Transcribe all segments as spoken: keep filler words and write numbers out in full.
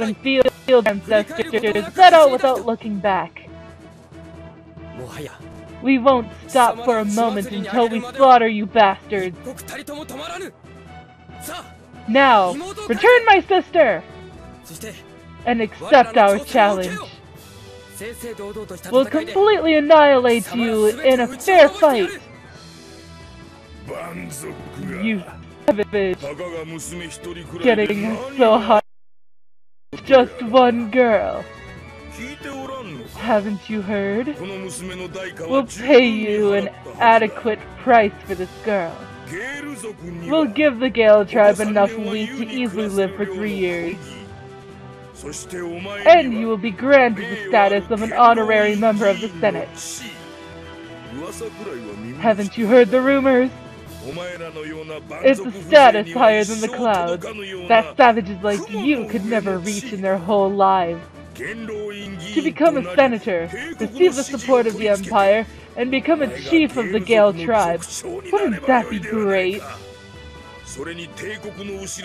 and field ancestors settle without looking back. We won't stop for a moment until we slaughter you bastards. Now, return my sister! And accept our challenge. We'll completely annihilate you in a fair fight. You savage. Getting so hot. Just one girl. Haven't you heard? We'll pay you an adequate price for this girl. We'll give the Gale tribe enough wheat to easily live for three years. And you will be granted the status of an honorary member of the Senate. Haven't you heard the rumors? It's a status higher than the clouds, that savages like you could never reach in their whole lives. To become a senator, receive the support of the Empire, and become a chief of the Gale tribe, wouldn't that be great?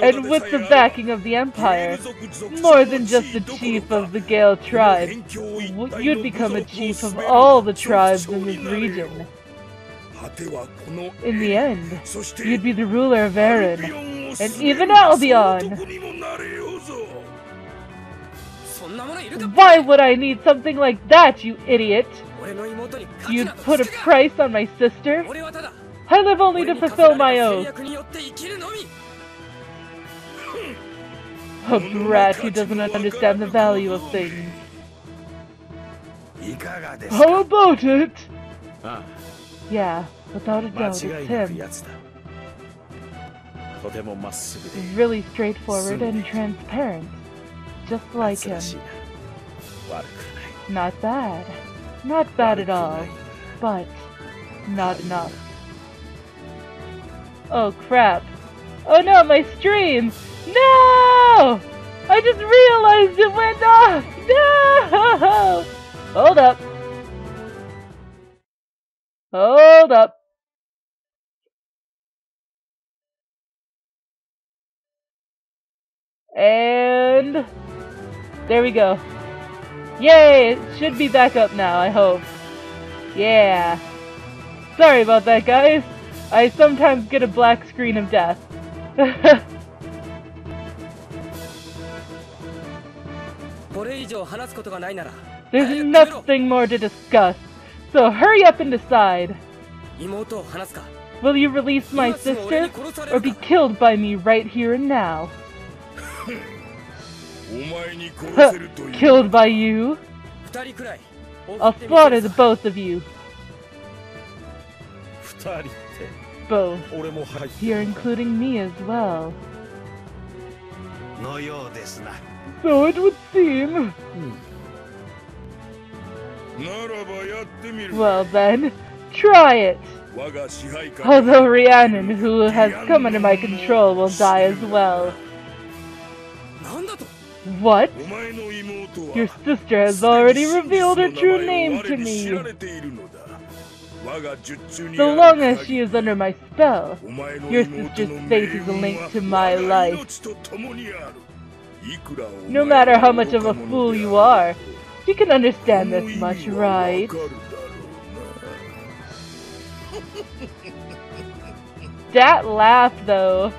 And with the backing of the Empire, more than just the chief of the Gale tribe, you'd become a chief of all the tribes in this region. In the end, you'd be the ruler of Eren, and even Albion! Why would I need something like that, you idiot? You'd put a price on my sister? I live only to fulfill my oath. A brat who doesn't understand the value of things. How about it? Yeah, without a doubt, it's him. He's really straightforward and transparent, just like him. Not bad. Not bad at all, but not enough. Oh crap. Oh no, my stream! No! I just realized it went off! No! Hold up. Hold up. And... there we go. Yay! It should be back up now, I hope. Yeah. Sorry about that, guys. I sometimes get a black screen of death. There's nothing more to discuss, so hurry up and decide. Will you release my sister, or be killed by me right here and now? Killed by you? I'll slaughter the both of you. Both. You're including me as well. So it would seem. Hmm. Well then, try it! Although Riannon, who has come under my control, will die as well. What? Your sister has already revealed her true name to me. So long as she is under my spell, your sister's fate is a link to my life. No matter how much of a fool you are, you can understand this much, right? That laugh, though.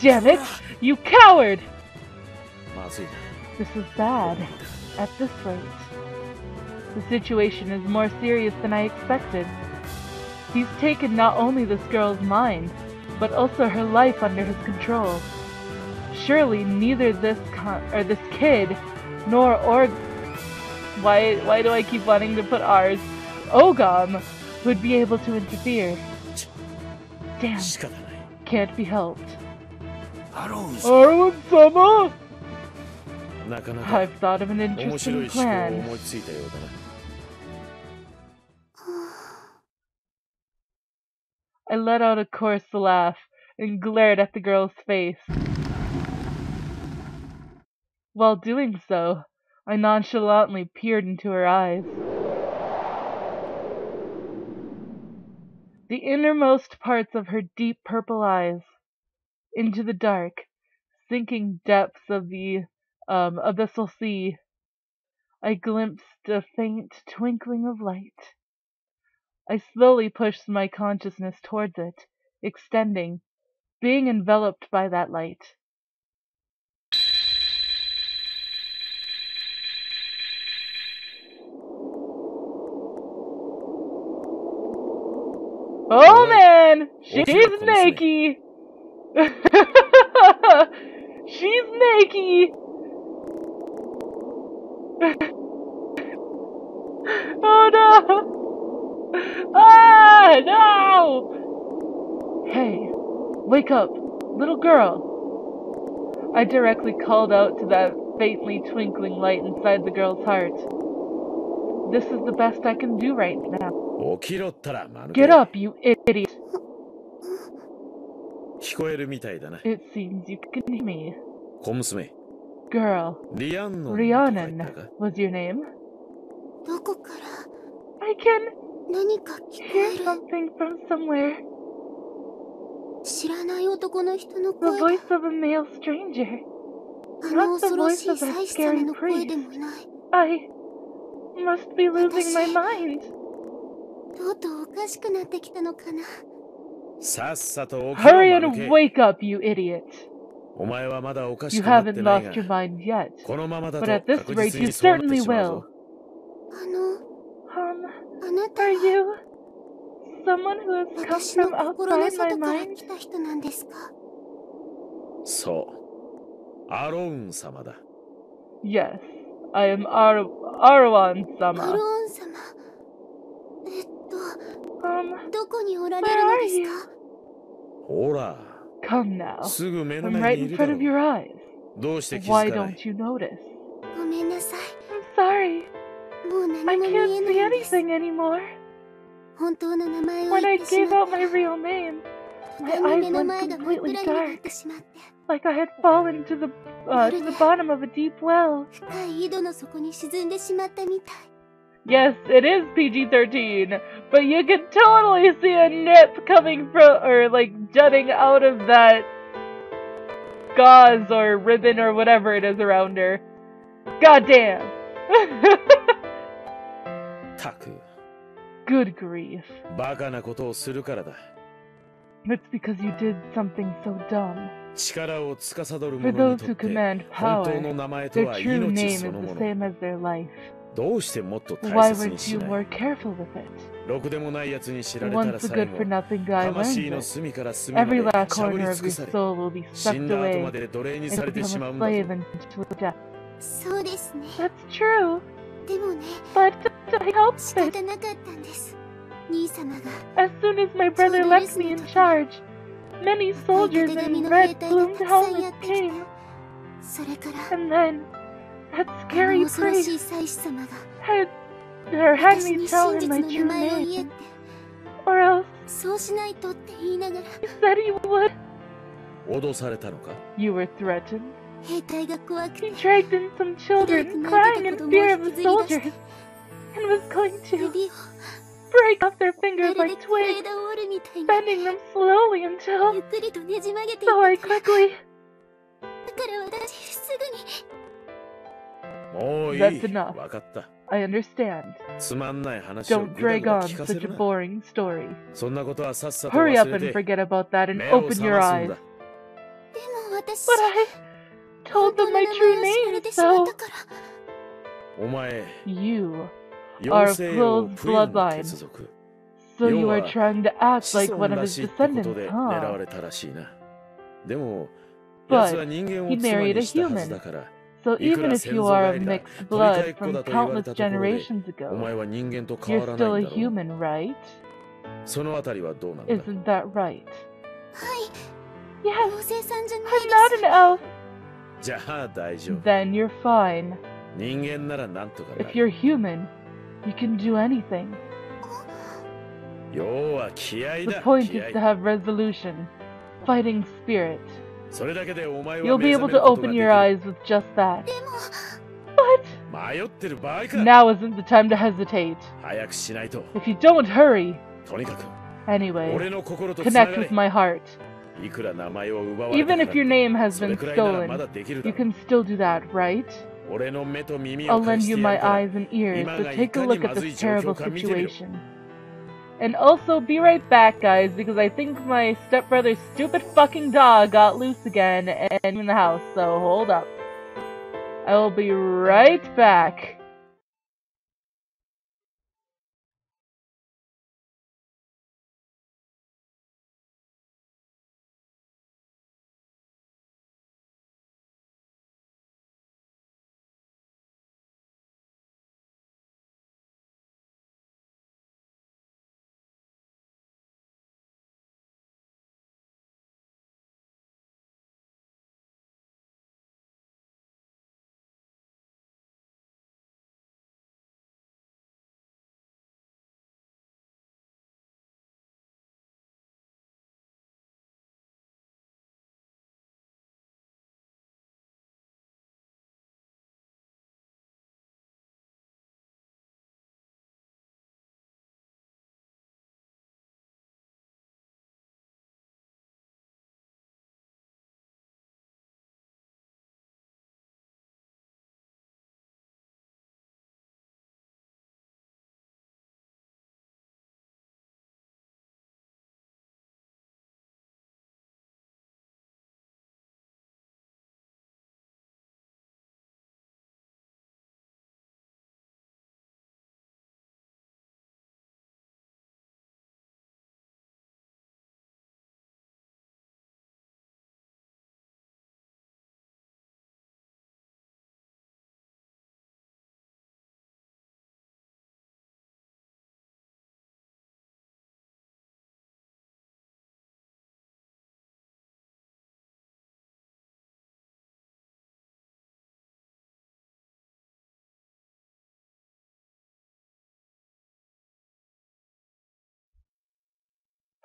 Damn it, you coward! This is bad, at this rate. The situation is more serious than I expected. He's taken not only this girl's mind, but also her life under his control. Surely neither this con or this kid, nor Org... Why, why do I keep wanting to put R's? Ogam would be able to interfere. Damn, can't be helped. Arawn-sama? I've thought of an interesting plan. I let out a coarse laugh and glared at the girl's face. While doing so, I nonchalantly peered into her eyes. The innermost parts of her deep purple eyes, into the dark, sinking depths of the um, abyssal sea, I glimpsed a faint twinkling of light. I slowly pushed my consciousness towards it, extending, being enveloped by that light. Oh man, she's naked. She's naked. Oh no! Ah no! Hey, wake up, little girl! I directly called out to that faintly twinkling light inside the girl's heart. This is the best I can do right now. Get up, you idiot! It seems you can hear me. Girl, Riannon was your name? I can hear something from somewhere. The voice of a male stranger. Not the voice of that scary priest. I must be losing my mind. Hurry and wake up, you idiot! You haven't lost your mind yet, but at this rate you certainly will. Um, are you someone who has come from outside my mind? Yes, I am Ar Arawn-sama. Um, where are you? Come now. I'm right in front of your eyes. Why don't you notice? I'm sorry. I can't see anything anymore. When I gave out my real name, my eyes went completely dark. Like I had fallen to the, uh, to the bottom of a deep well. Yes, it is P G thirteen, but you can totally see a nip coming from, or like jutting out of that gauze or ribbon or whatever it is around her. Goddamn! Taku. Good grief. It's because you did something so dumb. For those who command power, their true name is the same as their life. Why weren't you more careful with it? Once a good-for-nothing guy learns it, every last corner of your soul will be sucked away and become a slave until death. That's true, but I helped it. As soon as my brother left me in charge, many soldiers in red plumed helmets came, and then that scary priest had her had me tell him my true name, or else he said he would. You were threatened? He dragged in some children crying in fear of the soldiers, and was going to break off their fingers like twigs, bending them slowly until... So I quickly... That's enough. I understand. Don't drag on such a boring story. Hurry up and forget about that and open your eyes. But I told them my true name, so... You are of Quill's bloodline. So you are trying to act like one of his descendants, huh? But he married a human. So even if you are of mixed blood from countless generations ago, you're still a human, right? Isn't that right? Yes, I'm not an elf. Then you're fine. If you're human, you can do anything. The point is to have resolution, fighting spirit. You'll be able to open your eyes with just that. But... now isn't the time to hesitate. If you don't hurry... Anyway, connect with my heart. Even if your name has been stolen, you can still do that, right? I'll lend you my eyes and ears, so take a look at this terrible situation. And also, be right back, guys, because I think my stepbrother's stupid fucking dog got loose again and in the house, so hold up. I will be right back.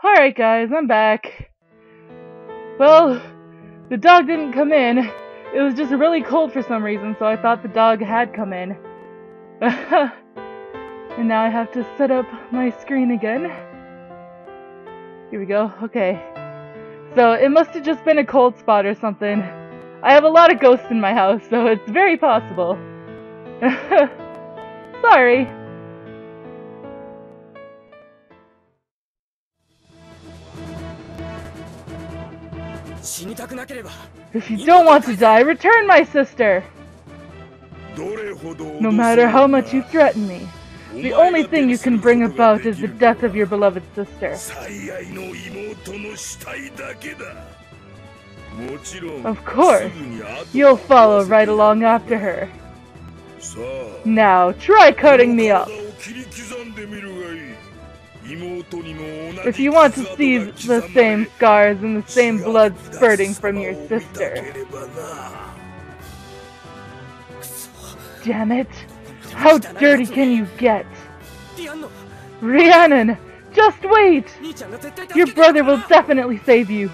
Alright guys, I'm back. Well, the dog didn't come in. It was just really cold for some reason, so I thought the dog had come in. And now I have to set up my screen again. Here we go, okay. So it must have just been a cold spot or something. I have a lot of ghosts in my house, so it's very possible. Sorry. If you don't want to die, return my sister! No matter how much you threaten me, the only thing you can bring about is the death of your beloved sister. Of course, you'll follow right along after her. Now, try cutting me up! If you want to see the same scars and the same blood spurting from your sister. Damn it! How dirty can you get? Riannon, just wait! Your brother will definitely save you!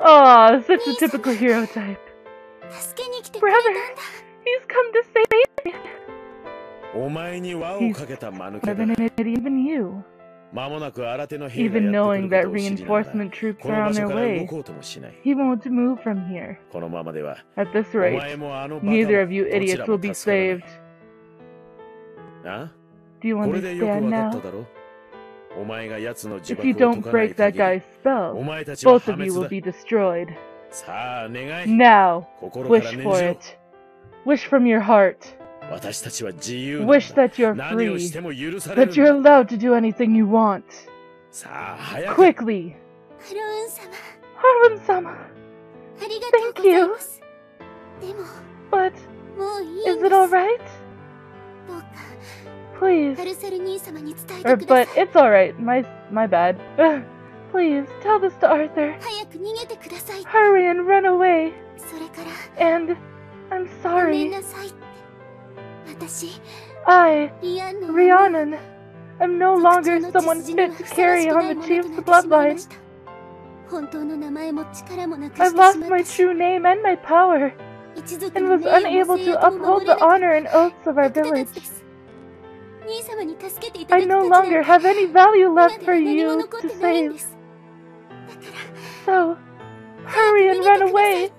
Aw, oh, such a typical hero type. Brother, he's come to save me! He's better than it, even you. Even knowing that reinforcement troops are on their way, he won't move from here. At this rate, neither of you idiots will be saved. Do you understand now? If you don't break that guy's spell, both of you will be destroyed. Now, wish for it. Wish from your heart. Wish that you're free, that you're allowed to do anything you want. Quickly! Arawn-sama! Thank you! But, is it alright? Please. Or, but it's alright, my, my bad. Please, tell this to Arthur. Hurry and run away. And, I'm sorry. I, Riannon, am no longer someone fit to carry on the chief's bloodline. I've lost my true name and my power, and was unable to uphold the honor and oaths of our village. I no longer have any value left for you to save. So, hurry and run away!